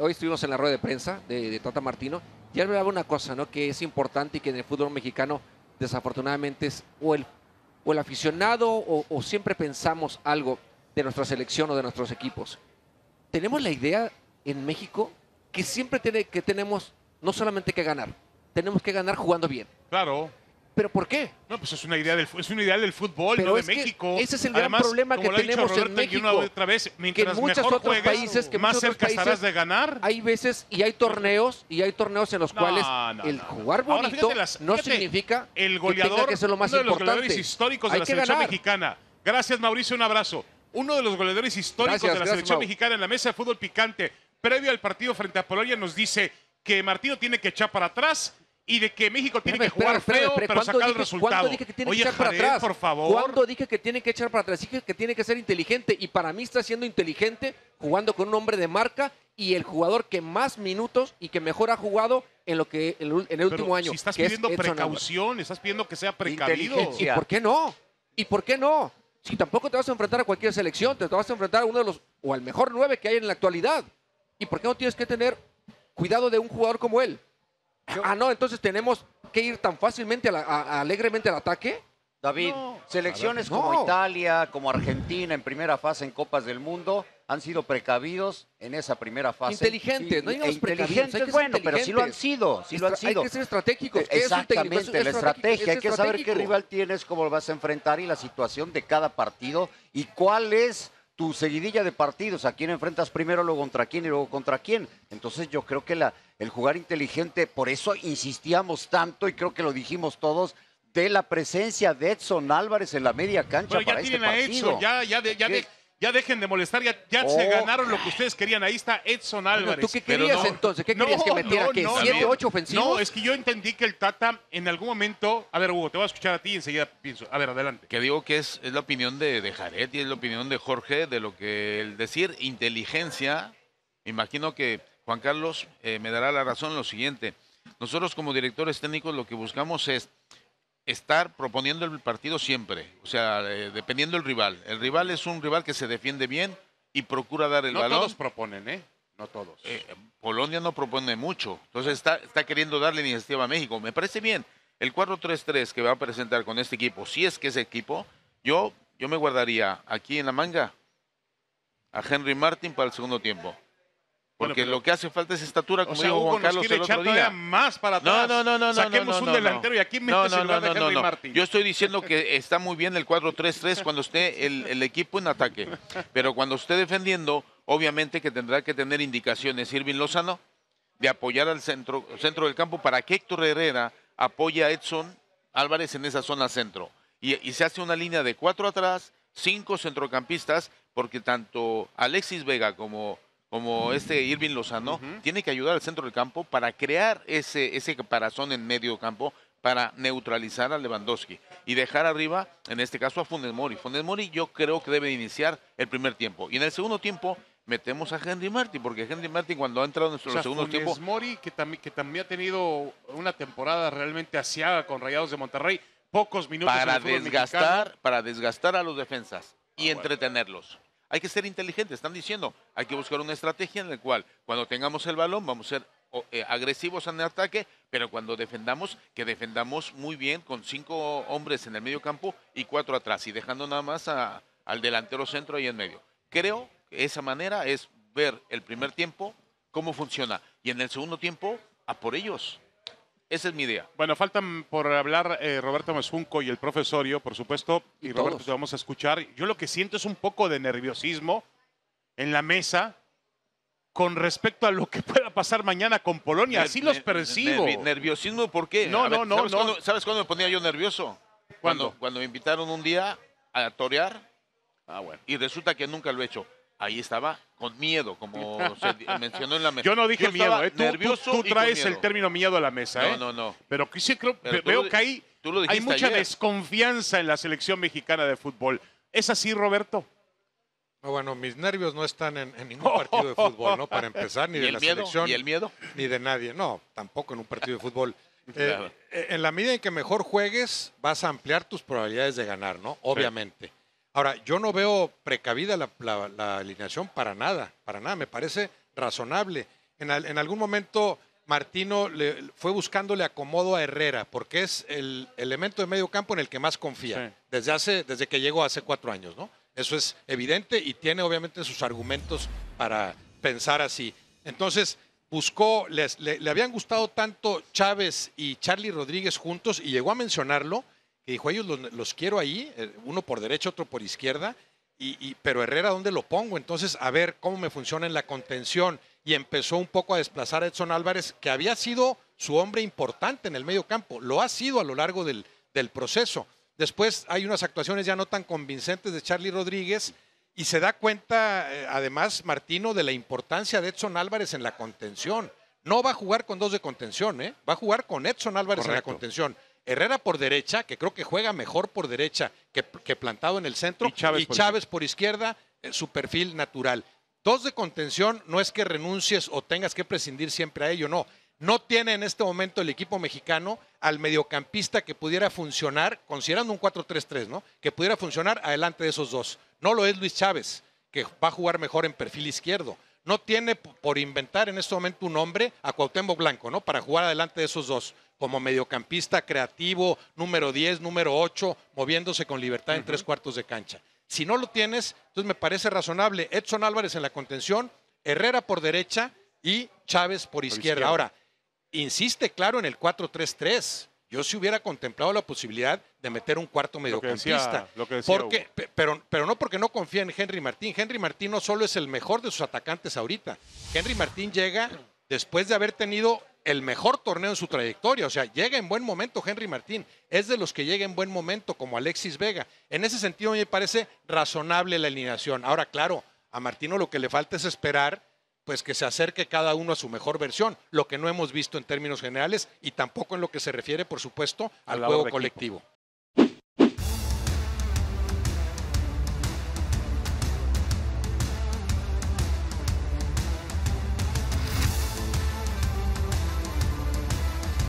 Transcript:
hoy estuvimos en la rueda de prensa de Tata Martino, y él hablaba una cosa, ¿no?, que es importante y que en el fútbol mexicano desafortunadamente es o el aficionado o siempre pensamos algo de nuestra selección o de nuestros equipos. Tenemos la idea en México que siempre tenemos no solamente que ganar, tenemos que ganar jugando bien. Claro. ¿Pero por qué? No, pues es una idea del, es un ideal del fútbol, pero no de México. Ese es el gran problema que tenemos en México. Que en muchos otros países, más cerca estarás de ganar. Hay veces y hay torneos en los cuales el jugar bonito no significa el goleador que es lo más importante. Uno de los goleadores históricos de la selección mexicana. Gracias, Mauricio, un abrazo. Uno de los goleadores históricos de la selección mexicana en la mesa de fútbol picante, previo al partido frente a Polonia, nos dice que Martino tiene que echar para atrás. Y de que México tiene que jugar feo, pero sacar el resultado. ¿Cuándo dije que tiene que echar para atrás? Por favor. ¿Cuándo dije que tiene que echar para atrás? Dije que tiene que ser inteligente. Y para mí está siendo inteligente jugando con un hombre de marca y el jugador que más minutos y que mejor ha jugado en lo que en el último año. Si estás pidiendo precaución, estás pidiendo que sea precavido. ¿Y por qué no? ¿Y por qué no? Si tampoco te vas a enfrentar a cualquier selección, te vas a enfrentar a uno de los o al mejor 9 que hay en la actualidad. ¿Y por qué no tienes que tener cuidado de un jugador como él? Ah, no, entonces tenemos que ir tan fácilmente, alegremente al ataque. David, no, selecciones como Italia, como Argentina en primera fase en Copas del Mundo, han sido precavidos en esa primera fase. Inteligentes, sí, no digamos precavidos, hay que bueno, ser inteligentes. Pero sí lo han sido, Hay que ser estratégicos. Exactamente, la estrategia, hay que saber qué rival tienes, cómo lo vas a enfrentar y la situación de cada partido y cuál es tu seguidilla de partidos, a quién enfrentas primero, luego contra quién y luego contra quién. Entonces yo creo que el jugar inteligente, por eso insistíamos tanto y creo que lo dijimos todos, de la presencia de Edson Álvarez en la media cancha para este partido. Pero ya dejen de molestar, se ganaron lo que ustedes querían, ahí está Edson Álvarez. ¿Tú qué querías entonces? ¿Qué querías que metiera? ¿Que 7, 8 ofensivos? No, es que yo entendí que el Tata en algún momento... A ver, Hugo, te voy a escuchar a ti y enseguida pienso. A ver, adelante. Que digo que es la opinión de Jared y es la opinión de Jorge, de lo que el decir inteligencia, imagino que Juan Carlos me dará la razón en lo siguiente. Nosotros como directores técnicos lo que buscamos es estar proponiendo el partido siempre, o sea, dependiendo del rival. El rival es un rival que se defiende bien y procura dar el balón. No todos proponen, ¿eh? No todos. Polonia no propone mucho, entonces está queriendo darle iniciativa a México. Me parece bien. El 4-3-3 que va a presentar con este equipo, si es que ese equipo, yo me guardaría aquí en la manga a Henry Martín para el segundo tiempo. Porque lo que hace falta es estatura, como dijo Juan Carlos el otro día. Más para atrás. No. Saquemos un delantero y aquí metes el lugar de Henry Martín. Yo estoy diciendo que está muy bien el 4-3-3 cuando esté el equipo en ataque. Pero cuando esté defendiendo, obviamente que tendrá que tener indicaciones Irving Lozano de apoyar al centro del campo para que Héctor Herrera apoye a Edson Álvarez en esa zona centro. Y se hace una línea de 4 atrás, 5 centrocampistas, porque tanto Alexis Vega como este Irving Lozano, tiene que ayudar al centro del campo para crear ese caparazón en medio campo para neutralizar a Lewandowski y dejar arriba, en este caso, a Funes Mori. Funes Mori yo creo que debe iniciar el primer tiempo. Y en el segundo tiempo metemos a Henry Martín, porque Henry Martín cuando ha entrado en los segundos tiempos... Funes Mori, que también ha tenido una temporada realmente asiaga con Rayados de Monterrey, pocos minutos para en el desgastar, para desgastar a los defensas y entretenerlos. Hay que ser inteligentes, están diciendo, hay que buscar una estrategia en la cual cuando tengamos el balón vamos a ser agresivos en el ataque, pero cuando defendamos, que defendamos muy bien con 5 hombres en el medio campo y 4 atrás y dejando nada más al delantero centro ahí en medio. Creo que esa manera es ver el primer tiempo cómo funciona y en el segundo tiempo a por ellos. Esa es mi idea. Bueno, faltan por hablar Roberto Mezunco y el profesorio, por supuesto. Y Roberto, te vamos a escuchar. Yo lo que siento es un poco de nerviosismo en la mesa con respecto a lo que pueda pasar mañana con Polonia. Así los percibo. ¿Nerviosismo por qué? No. ¿Sabes cuándo me ponía yo nervioso? Cuando me invitaron un día a torear. Ah, bueno. Y resulta que nunca lo he hecho. Ahí estaba con miedo, como se mencionó en la mesa. Yo no dije miedo, ¿eh? Tú traes el término miedo a la mesa, ¿eh? No. Pero sí creo, veo que hay mucha desconfianza en la selección mexicana de fútbol. ¿Es así, Roberto? No, bueno, mis nervios no están en ningún partido de fútbol, ¿no? Para empezar, ni de la selección. ¿Y el miedo? Ni de nadie. No, tampoco en un partido de fútbol. Claro. En la medida en que mejor juegues, vas a ampliar tus probabilidades de ganar, ¿no? Obviamente. Sí. Ahora, yo no veo precavida la alineación para nada, me parece razonable. en algún momento Martino fue buscándole acomodo a Herrera, porque es el elemento de medio campo en el que más confía, sí, desde que llegó hace 4 años, ¿no? Eso es evidente y tiene obviamente sus argumentos para pensar así. Entonces, buscó, le habían gustado tanto Chávez y Charly Rodríguez juntos, y llegó a mencionarlo, que dijo, ellos los quiero ahí, uno por derecha, otro por izquierda, pero Herrera, ¿dónde lo pongo? Entonces, a ver cómo me funciona en la contención, y empezó un poco a desplazar a Edson Álvarez, que había sido su hombre importante en el medio campo, lo ha sido a lo largo del proceso. Después hay unas actuaciones ya no tan convincentes de Charly Rodríguez, y se da cuenta, además, Martino, de la importancia de Edson Álvarez en la contención. No va a jugar con 2 de contención, ¿eh? Va a jugar con Edson Álvarez, correcto, en la contención. Herrera por derecha, que creo que juega mejor por derecha que plantado en el centro, y Chávez por izquierda, su perfil natural. 2 de contención, no es que renuncies o tengas que prescindir siempre a ello, no. No tiene en este momento el equipo mexicano al mediocampista que pudiera funcionar, considerando un 4-3-3, ¿no? Que pudiera funcionar adelante de esos 2. No lo es Luis Chávez, que va a jugar mejor en perfil izquierdo. No tiene por inventar en este momento un hombre a Cuauhtémoc Blanco, ¿no? Para jugar adelante de esos 2, como mediocampista creativo, número 10, número 8, moviéndose con libertad en 3/4 de cancha. Si no lo tienes, entonces me parece razonable Edson Álvarez en la contención, Herrera por derecha y Chávez por izquierda. Ahora, insiste, claro, en el 4-3-3. Yo sí hubiera contemplado la posibilidad de meter un cuarto mediocampista. Lo que decía porque, pero no porque no confía en Henry Martín. Henry Martín no solo es el mejor de sus atacantes ahorita. Henry Martín llega después de haber tenido el mejor torneo en su trayectoria. O sea, llega en buen momento Henry Martín. Es de los que llega en buen momento, como Alexis Vega. En ese sentido me parece razonable la alineación. Ahora, claro, a Martino lo que le falta es esperar, pues, que se acerque cada uno a su mejor versión, lo que no hemos visto en términos generales y tampoco en lo que se refiere, por supuesto, al juego colectivo.